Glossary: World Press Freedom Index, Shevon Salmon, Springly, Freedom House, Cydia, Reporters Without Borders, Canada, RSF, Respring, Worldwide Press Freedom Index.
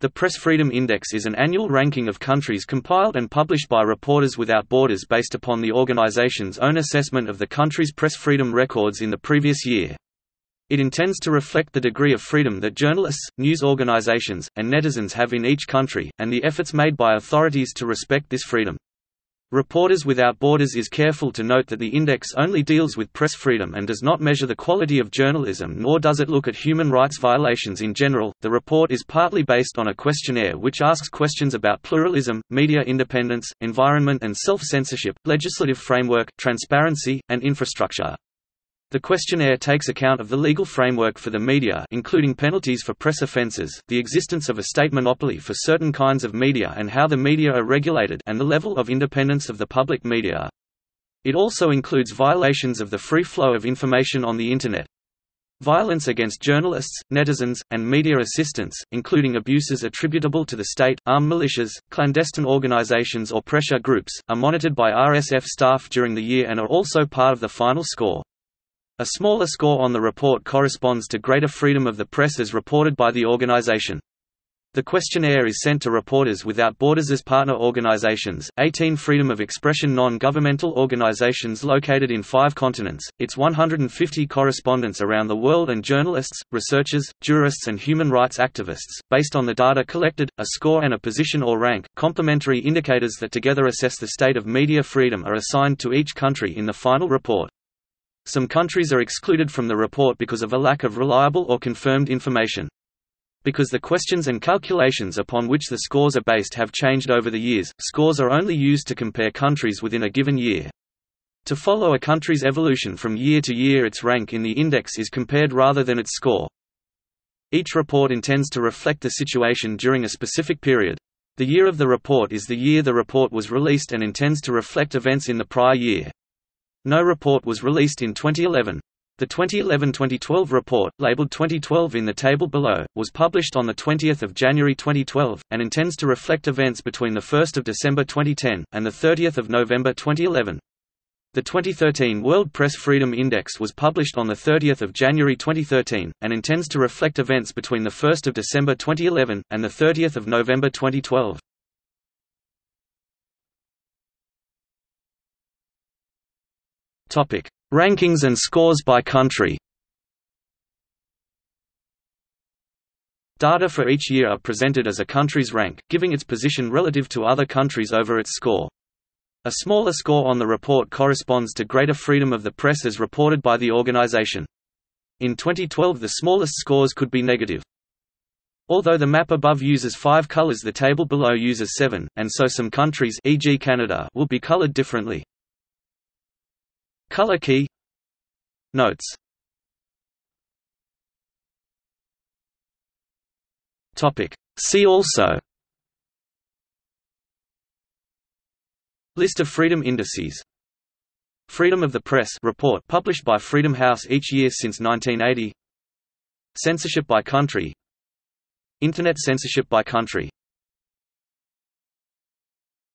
The Press Freedom Index is an annual ranking of countries compiled and published by Reporters Without Borders based upon the organization's own assessment of the country's press freedom records in the previous year. It intends to reflect the degree of freedom that journalists, news organizations, and netizens have in each country, and the efforts made by authorities to respect this freedom. Reporters Without Borders is careful to note that the index only deals with press freedom and does not measure the quality of journalism, nor does it look at human rights violations in general. The report is partly based on a questionnaire which asks questions about pluralism, media independence, environment and self-censorship, legislative framework, transparency, and infrastructure. The questionnaire takes account of the legal framework for the media, including penalties for press offences, the existence of a state monopoly for certain kinds of media and how the media are regulated, and the level of independence of the public media. It also includes violations of the free flow of information on the Internet. Violence against journalists, netizens, and media assistants, including abuses attributable to the state, armed militias, clandestine organisations or pressure groups, are monitored by RSF staff during the year and are also part of the final score. A smaller score on the report corresponds to greater freedom of the press as reported by the organization. The questionnaire is sent to Reporters Without Borders as partner organizations, 18 freedom of expression non-governmental organizations located in 5 continents, its 150 correspondents around the world and journalists, researchers, jurists and human rights activists, based on the data collected, a score and a position or rank. Complementary indicators that together assess the state of media freedom are assigned to each country in the final report. Some countries are excluded from the report because of a lack of reliable or confirmed information. Because the questions and calculations upon which the scores are based have changed over the years, scores are only used to compare countries within a given year. To follow a country's evolution from year to year, its rank in the index is compared rather than its score. Each report intends to reflect the situation during a specific period. The year of the report is the year the report was released and intends to reflect events in the prior year. No report was released in 2011. The 2011-2012 report, labeled 2012 in the table below, was published on 20 January 2012, and intends to reflect events between 1 December 2010, and 30 November 2011. The 2013 World Press Freedom Index was published on 30 January 2013, and intends to reflect events between 1 December 2011, and 30 November 2012. Topic: Rankings and scores by country. Data for each year are presented as a country's rank, giving its position relative to other countries over its score. A smaller score on the report corresponds to greater freedom of the press as reported by the organization. In 2012, the smallest scores could be negative. Although the map above uses 5 colors, the table below uses 7, and so some countries, e.g. Canada, will be colored differently. Color key notes. Topic: See also. List of freedom indices. Freedom of the press report published by Freedom House each year since 1980. Censorship by country. Internet censorship by country.